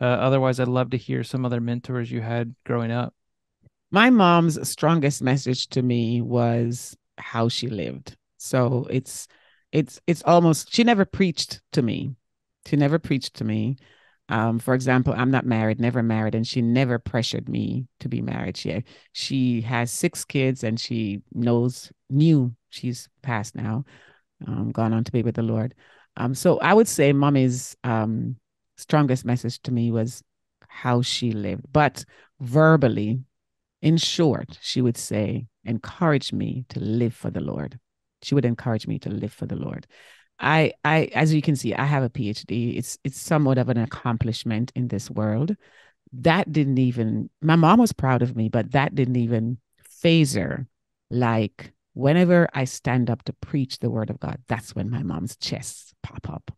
Otherwise, I'd love to hear some other mentors you had growing up. My mom's strongest message to me was how she lived. So it's almost, she never preached to me. She never preached to me. For example, I'm not married, never married, and she never pressured me to be married. She has 6 kids, and she knew she's passed now, gone on to be with the Lord. So I would say mommy's strongest message to me was how she lived. But verbally, in short, she would say, encourage me to live for the Lord. She would encourage me to live for the Lord. I as you can see, I have a PhD. It's somewhat of an accomplishment in this world. That didn't even, my mom was proud of me, but that didn't even phase her. Like whenever I stand up to preach the word of God, that's when my mom's chests pop up.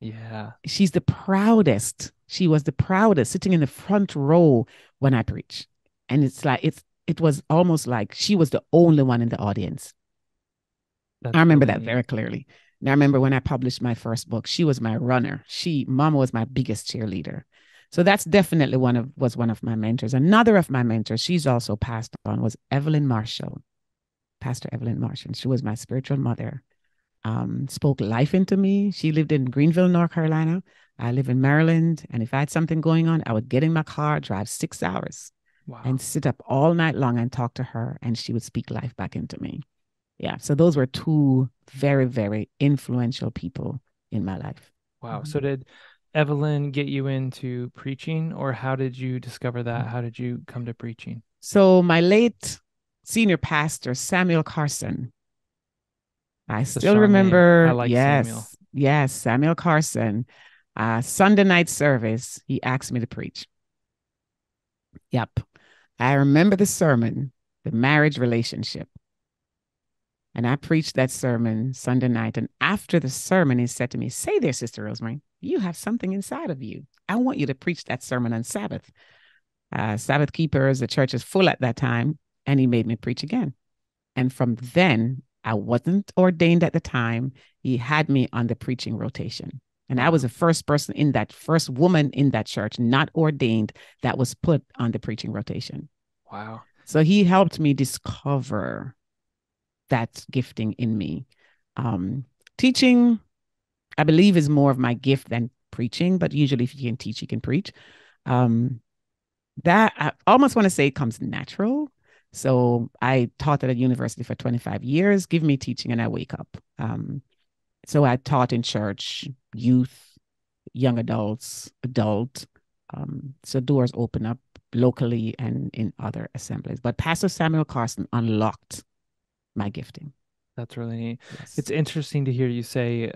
Yeah. She's the proudest. She was the proudest, sitting in the front row when I preach. And it's like, it was almost like she was the only one in the audience. That's I remember amazing. That very clearly. And I remember when I published my first book, she was my runner. Mama was my biggest cheerleader. So that's definitely one of my mentors. Another of my mentors, she's also passed on, was Evelyn Marshall, Pastor Evelyn Marshall. She was my spiritual mother, spoke life into me. She lived in Greenville, North Carolina. I live in Maryland. And if I had something going on, I would get in my car, drive 6 hours, wow, and sit up all night long and talk to her. And she would speak life back into me. Yeah. So those were 2 very, very influential people in my life. Wow. So did Evelyn get you into preaching, or how did you discover that? How did you come to preaching? So my late senior pastor, Samuel Carson, I still remember. I like Samuel. Yes, Samuel Carson, Sunday night service. He asked me to preach. Yep. I remember the sermon, The Marriage Relationship. And I preached that sermon Sunday night. And after the sermon, he said to me, say there, Sister Rosemary, you have something inside of you. I want you to preach that sermon on Sabbath. Sabbath keepers, the church is full at that time. And he made me preach again. And from then, I wasn't ordained at the time. He had me on the preaching rotation. And I was the first person in that, first woman in that church, not ordained, that was put on the preaching rotation. Wow. So he helped me discover that gifting in me. Teaching, I believe, is more of my gift than preaching, but usually if you can teach, you can preach. That I almost want to say it comes natural. So I taught at a university for 25 years, give me teaching and I wake up. So I taught in church, youth, young adults, adult. So doors open up locally and in other assemblies. But Pastor Samuel Carson unlocked my gifting. That's really neat. Yes. It's interesting to hear you say,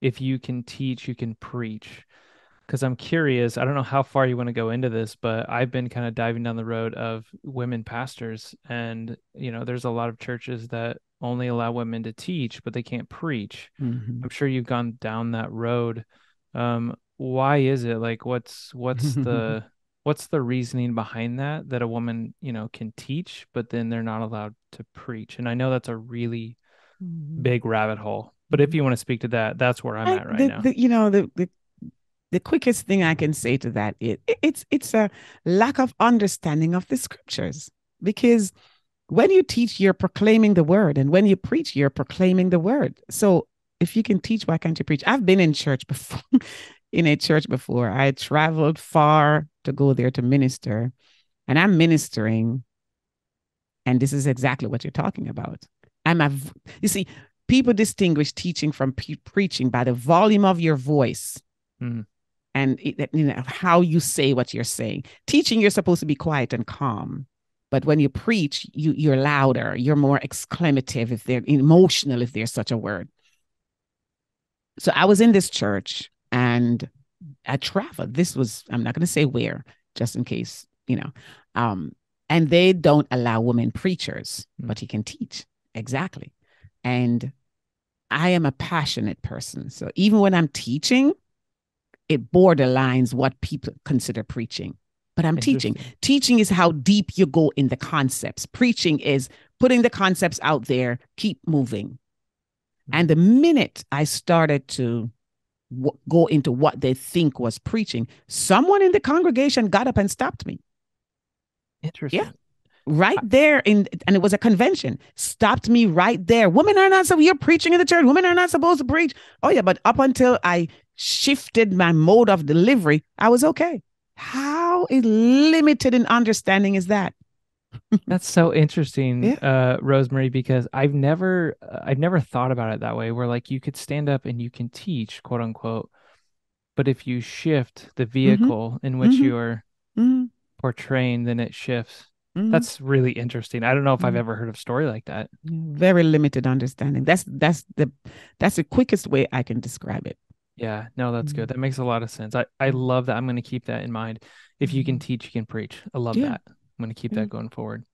if you can teach, you can preach. Because I'm curious, I don't know how far you want to go into this, but I've been kind of diving down the road of women pastors. And, you know, there's a lot of churches that only allow women to teach, but they can't preach. Mm-hmm. I'm sure you've gone down that road. Why is it? Like, what's the... what's the reasoning behind that a woman, you know, can teach, but then they're not allowed to preach? And I know that's a really big rabbit hole, but if you want to speak to that, that's where I'm at right now. The quickest thing I can say to that is it's a lack of understanding of the scriptures, because when you teach, you're proclaiming the word. And when you preach, you're proclaiming the word. So if you can teach, why can't you preach? I've been in church before. I traveled far to go there to minister, and I'm ministering. And this is exactly what you're talking about. You see, people distinguish teaching from preaching by the volume of your voice and how you say what you're saying. Teaching, you're supposed to be quiet and calm. But when you preach, you're louder, you're more exclamative, if they're emotional, if there's such a word. So I was in this church. And I traveled. I'm not going to say where, just in case, you know. And they don't allow women preachers, but he can teach. Exactly. And I am a passionate person. So even when I'm teaching, it borderlines what people consider preaching. But I'm teaching. Teaching is how deep you go in the concepts. Preaching is putting the concepts out there, keep moving. And the minute I started to go into what they think was preaching. Someone in the congregation got up and stopped me. Interesting. Yeah. Right there and it was a convention, stopped me right there. Women are not, so you're preaching in the church. Women are not supposed to preach. Oh yeah. But up until I shifted my mode of delivery, I was okay. How limited in understanding is that? That's so interesting, yeah. Rosemary, because I've never thought about it that way, where like you could stand up and you can teach, quote unquote, but if you shift the vehicle in which you're portraying, then it shifts. That's really interesting. I don't know if I've ever heard of a story like that. Very limited understanding. That's the quickest way I can describe it. Yeah, no, that's good. That makes a lot of sense. I love that. I'm going to keep that in mind. If you can teach, you can preach. I love that. I'm going to keep that going forward.